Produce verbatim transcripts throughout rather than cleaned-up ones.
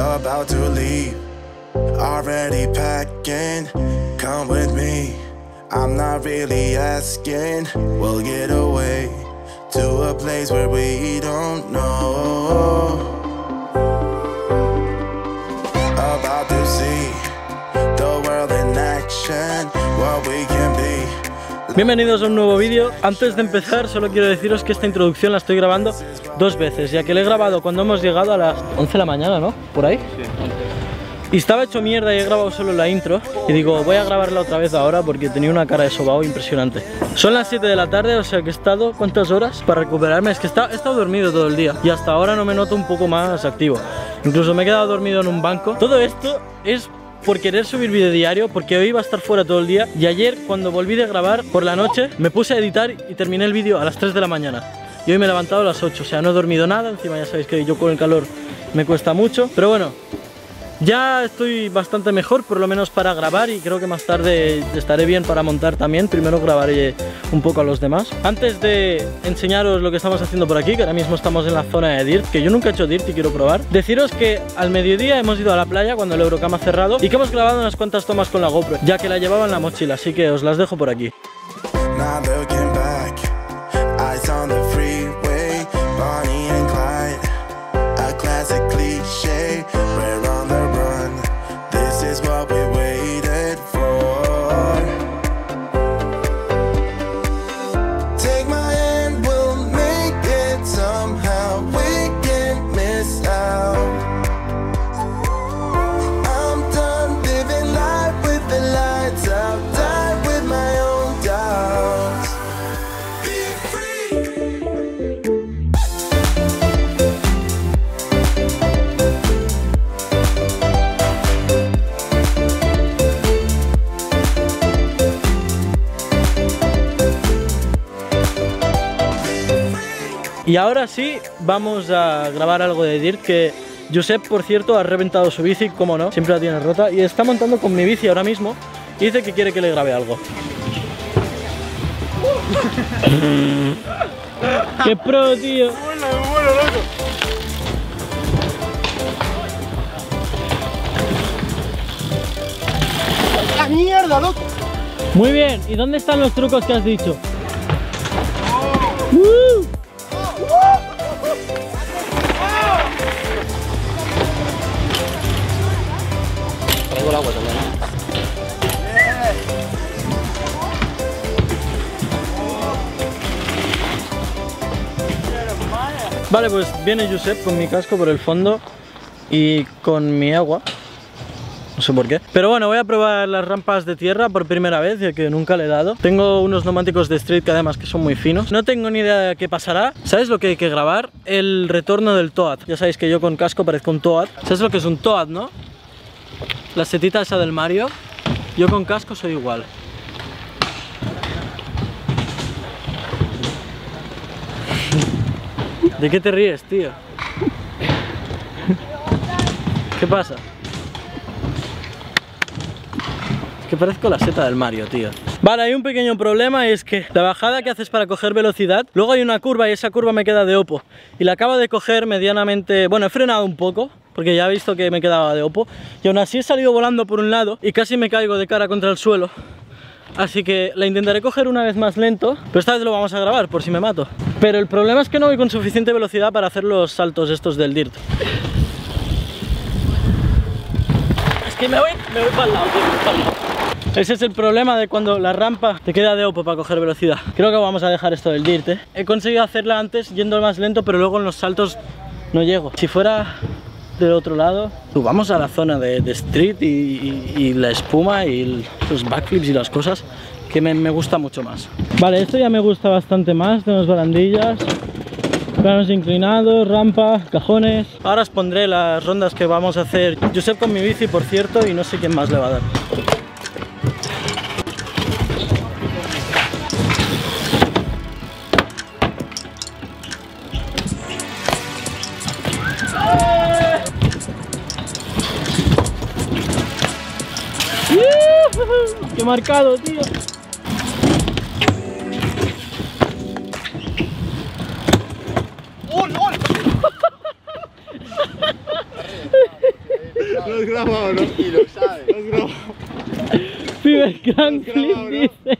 about to leave. Already packing, come with me. I'm not really asking. We'll get away to a place where we don't know. About to see the world in action, what we can be. Bienvenidos a un nuevo vídeo. Antes de empezar, solo quiero deciros que esta introducción la estoy grabando dos veces, ya que la he grabado cuando hemos llegado a las once de la mañana, ¿no? ¿Por ahí? Sí. Y estaba hecho mierda y he grabado solo la intro. Y digo, voy a grabarla otra vez ahora porque tenía una cara de sobao impresionante. Son las siete de la tarde, o sea que he estado... ¿Cuántas horas para recuperarme? Es que he estado, he estado dormido todo el día. Y hasta ahora no me noto un poco más activo. Incluso me he quedado dormido en un banco. Todo esto es por querer subir vídeo diario, porque hoy iba a estar fuera todo el día. Y ayer, cuando volví de grabar por la noche, me puse a editar y terminé el vídeo a las tres de la mañana. Y hoy me he levantado a las ocho, o sea, no he dormido nada. Encima ya sabéis que yo con el calor me cuesta mucho. Pero bueno... Ya estoy bastante mejor, por lo menos para grabar, y creo que más tarde estaré bien para montar también. Primero grabaré un poco a los demás. Antes de enseñaros lo que estamos haciendo por aquí, que ahora mismo estamos en la zona de Dirt, que yo nunca he hecho Dirt y quiero probar, deciros que al mediodía hemos ido a la playa cuando el Eurocamp ha cerrado y que hemos grabado unas cuantas tomas con la GoPro, ya que la llevaba en la mochila, así que os las dejo por aquí. Y ahora sí, vamos a grabar algo de Dirt, que Josep, por cierto, ha reventado su bici, como no, siempre la tiene rota, y está montando con mi bici ahora mismo, y dice que quiere que le grabe algo. ¡Qué pro, tío! ¡Bueno, bueno, loco! ¡La mierda, loco! Muy bien, ¿y dónde están los trucos que has dicho? ¡Uh! Traigo el agua también. Vale, pues viene Josep con mi casco por el fondo y con mi agua. No sé por qué. Pero bueno, voy a probar las rampas de tierra por primera vez, ya que nunca le he dado. Tengo unos neumáticos de street que además que son muy finos. No tengo ni idea de qué pasará. ¿Sabéis lo que hay que grabar? El retorno del Toad. Ya sabéis que yo con casco parezco un Toad. ¿Sabéis lo que es un Toad, no? La setita esa del Mario. Yo con casco soy igual. ¿De qué te ríes, tío? ¿Qué pasa? Que parezco la seta del Mario, tío. Vale, hay un pequeño problema, y es que la bajada que haces para coger velocidad, luego hay una curva y esa curva me queda de opo. Y la acabo de coger medianamente... Bueno, he frenado un poco, porque ya he visto que me quedaba de opo. Y aún así he salido volando por un lado y casi me caigo de cara contra el suelo. Así que la intentaré coger una vez más lento, pero esta vez lo vamos a grabar, por si me mato. Pero el problema es que no voy con suficiente velocidad para hacer los saltos estos del Dirt. Es que me voy, me voy para el lado, tío, me voy para el lado. Ese es el problema de cuando la rampa te queda de opo para coger velocidad. Creo que vamos a dejar esto del Dirt, ¿eh? He conseguido hacerla antes yendo más lento, pero luego en los saltos no llego. Si fuera del otro lado... Tú, vamos a la zona de, de street y, y, y la espuma y el, los backflips y las cosas, que me, me gusta mucho más. Vale, esto ya me gusta bastante más. Tenemos barandillas, planos inclinados, rampa, cajones... Ahora os pondré las rondas que vamos a hacer. Josep con mi bici, por cierto, y no sé quién más le va a dar. ¡Qué marcado, tío! ¡Oh, no! lo has grabado, ¿no? Y lo sabes. Lo has grabado. Pibes Camp Flip, ¿no? Dice.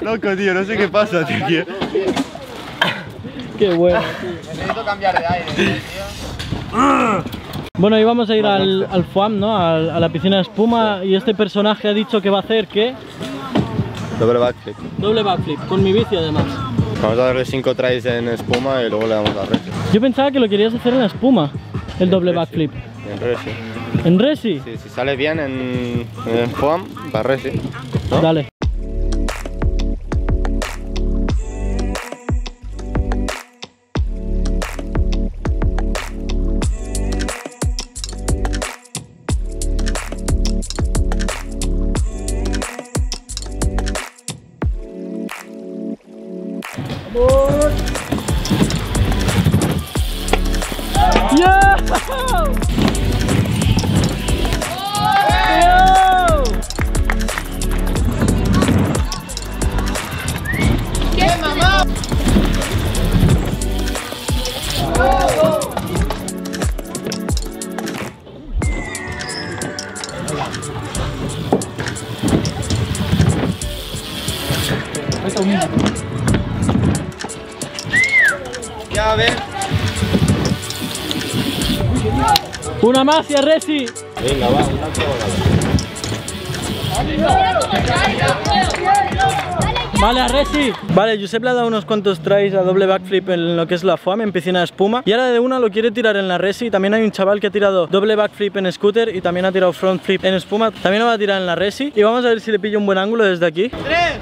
Loco, tío, no sé qué pasa, tío. Qué bueno. Necesito cambiar de aire, tío. Bueno, y vamos a ir al, al FUAM, ¿no? A, a la piscina de espuma, y este personaje ha dicho que va a hacer, ¿qué? Doble backflip. Doble backflip, con mi bici además. Vamos a darle cinco tries en espuma y luego le damos a Resi. Yo pensaba que lo querías hacer en la espuma, el en doble Resi. Backflip. En Resi. ¿En Resi? Sí, si sale bien en, en FUAM, va Resi, ¿no? Dale. Ya, a ver. Una más y a Resi. Venga, va, una sola. Vale, a Resi. Vale, Josep le ha dado unos cuantos tries a doble backflip en lo que es la FUAM, en piscina de espuma. Y ahora de una lo quiere tirar en la Resi. También hay un chaval que ha tirado doble backflip en scooter y también ha tirado front flip en espuma. También lo va a tirar en la Resi. Y vamos a ver si le pillo un buen ángulo desde aquí. Tres.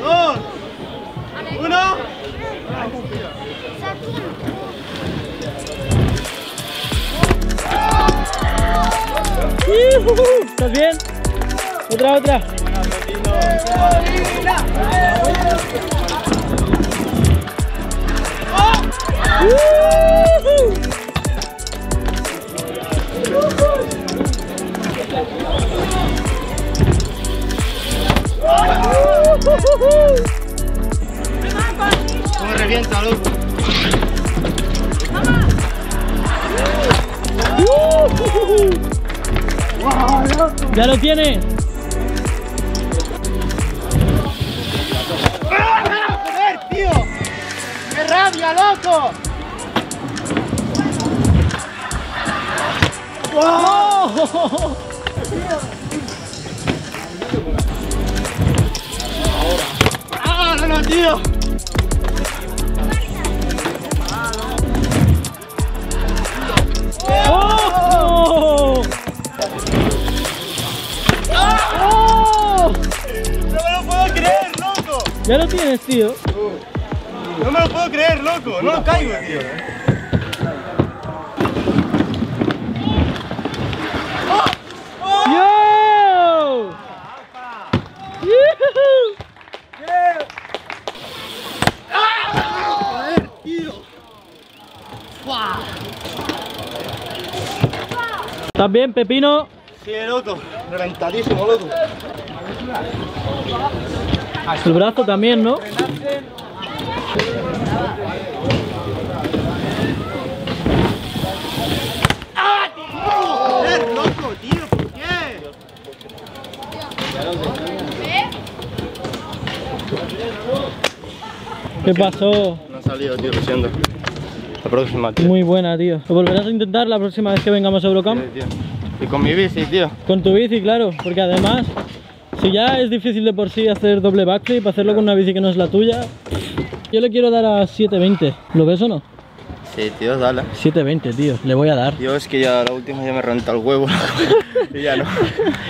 Dos, uno. ¿Estás bien? Otra, otra. ¡Me revienta, loco! ¡Ya lo tiene! ¡Ah, joder, tío! ¡Qué rabia, loco! ¡Wow! ¡Ah, no, no, tío! ¡Oh! ¡Oh! ¡No me lo puedo creer, loco! Ya lo tienes, tío. Uh. No me lo puedo creer, loco. No lo caigo, tío. ¡Oh! ¡Oh! ¡Yo! ¡Yuhu! Yeah. ¡Ah! ¡Joder, tío! ¡Fua! ¿Estás bien, Pepino? Sí, loco. Reventadísimo, loco. El brazo también, ¿no? ¡Ah, tío! ¡Qué loco, tío! ¿Por qué? ¿Qué pasó? No ha salido, tío, lo siento. La próxima, tío. Muy buena, tío. ¿Lo volverás a intentar la próxima vez que vengamos a Eurocamp? Sí, tío. Y con mi bici, tío. Con tu bici, claro. Porque además, si ya es difícil de por sí hacer doble backflip, hacerlo con una bici que no es la tuya. Yo le quiero dar a siete veinte. ¿Lo ves o no? Sí, tío, dale. siete veinte, tío. Le voy a dar. Yo es que ya la última ya me renta el huevo. Y ya no.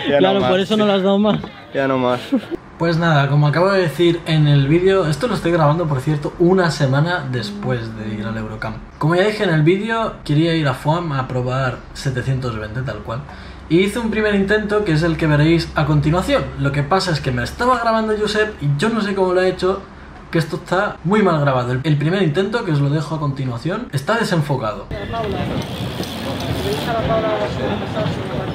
Ya claro, no más, por eso sí. No lo has dado más. Ya no más. Pues nada, como acabo de decir en el vídeo, esto lo estoy grabando, por cierto, una semana después de ir al Eurocamp. Como ya dije en el vídeo, quería ir a FUAM a probar setecientos veinte tal cual. Y hice un primer intento que es el que veréis a continuación. Lo que pasa es que me estaba grabando Josep y yo no sé cómo lo ha hecho, que esto está muy mal grabado. El primer intento, que os lo dejo a continuación, está desenfocado.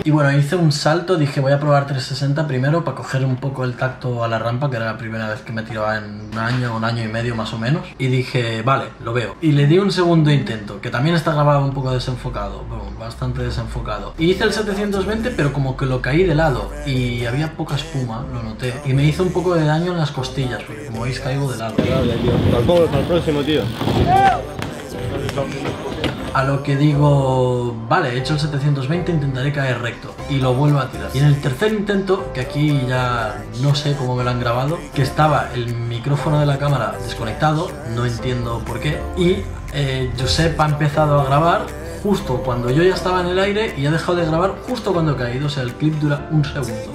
Y bueno, hice un salto, dije voy a probar trescientos sesenta primero para coger un poco el tacto a la rampa, que era la primera vez que me tiraba en un año, un año y medio más o menos. Y dije, vale, lo veo. Y le di un segundo intento, que también está grabado un poco desenfocado, bueno, bastante desenfocado. Y hice el setecientos veinte, pero como que lo caí de lado y había poca espuma, lo noté. Y me hizo un poco de daño en las costillas, porque como veis caigo de lado. Tampoco para el próximo, tío. A lo que digo, vale, he hecho el setecientos veinte, intentaré caer recto. Y lo vuelvo a tirar. Y en el tercer intento, que aquí ya no sé cómo me lo han grabado, que estaba el micrófono de la cámara desconectado, no entiendo por qué. Y eh, Josep ha empezado a grabar justo cuando yo ya estaba en el aire y ha dejado de grabar justo cuando he caído. O sea, el clip dura un segundo.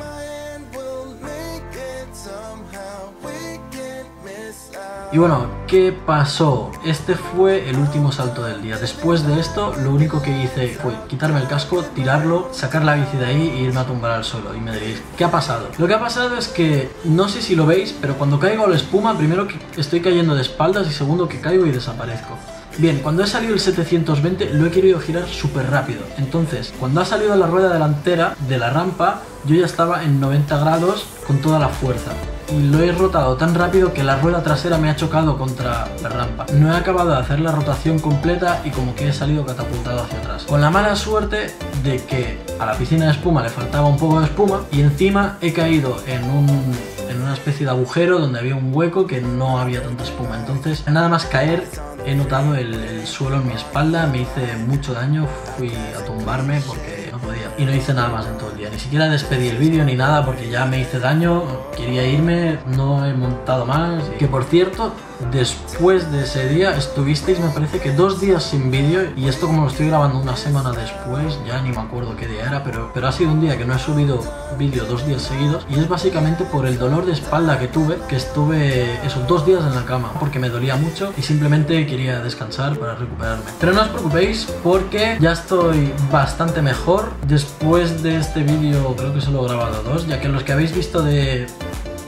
Y bueno, ¿qué pasó? Este fue el último salto del día. Después de esto, lo único que hice fue quitarme el casco, tirarlo, sacar la bici de ahí e irme a tumbar al suelo. Y me diréis, ¿qué ha pasado? Lo que ha pasado es que, no sé si lo veis, pero cuando caigo a la espuma, primero que estoy cayendo de espaldas y segundo que caigo y desaparezco. Bien, cuando he salido el setecientos veinte lo he querido girar súper rápido. Entonces, cuando ha salido la rueda delantera de la rampa, yo ya estaba en noventa grados con toda la fuerza. Y lo he rotado tan rápido que la rueda trasera me ha chocado contra la rampa. No he acabado de hacer la rotación completa y como que he salido catapultado hacia atrás. Con la mala suerte de que a la piscina de espuma le faltaba un poco de espuma y encima he caído en un, en una especie de agujero donde había un hueco que no había tanta espuma. Entonces, nada más caer, he notado el, el suelo en mi espalda, me hice mucho daño, fui a tumbarme porque no podía. Y no hice nada más en todo el día, ni siquiera despedí el vídeo ni nada porque ya me hice daño, quería irme, no he montado más. Que por cierto, después de ese día estuvisteis, me parece que dos días sin vídeo, y esto como lo estoy grabando una semana después, ya ni me acuerdo qué día era, pero, pero ha sido un día que no he subido vídeo dos días seguidos, y es básicamente por el dolor de espalda que tuve, que estuve esos dos días en la cama, porque me dolía mucho y simplemente quería descansar para recuperarme. Pero no os preocupéis porque ya estoy bastante mejor. Después de este vídeo creo que solo he grabado dos, ya que los que habéis visto de...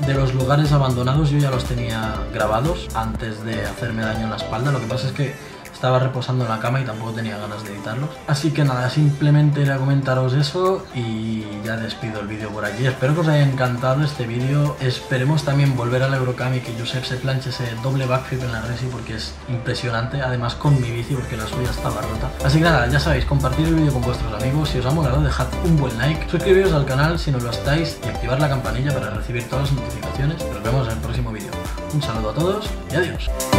de los lugares abandonados yo ya los tenía grabados antes de hacerme daño en la espalda. Lo que pasa es que estaba reposando en la cama y tampoco tenía ganas de editarlos. Así que nada, simplemente era comentaros eso y ya despido el vídeo por aquí. Espero que os haya encantado este vídeo. Esperemos también volver al Eurocamp y que Josep se planche ese doble backflip en la Resi porque es impresionante. Además con mi bici porque la suya estaba rota. Así que nada, ya sabéis, compartid el vídeo con vuestros amigos. Si os ha molado, dejad un buen like. Suscribiros al canal si no lo estáis y activar la campanilla para recibir todas las notificaciones. Nos vemos en el próximo vídeo. Un saludo a todos y adiós.